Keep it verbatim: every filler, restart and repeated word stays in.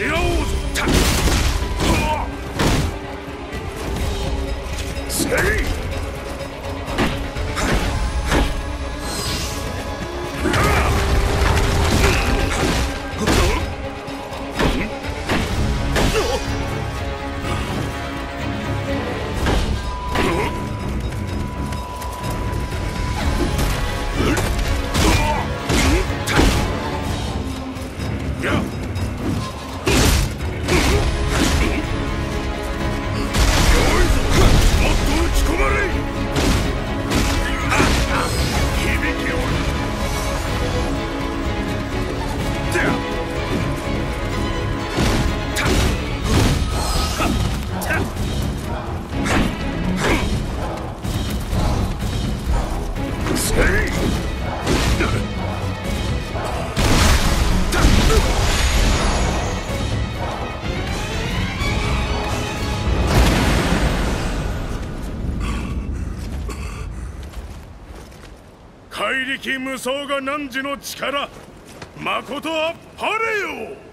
白王たちせい。 怪力無双が汝の力、まことあっぱれよ。